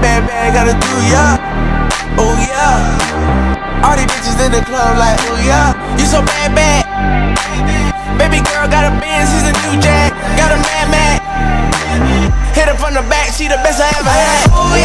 bad, gotta do ya. Oh yeah. All these bitches in the club like, oh yeah. You so bad. Baby girl got a Benz, he's a new jack. Got a mad. Hit her from the back, she the best I ever had.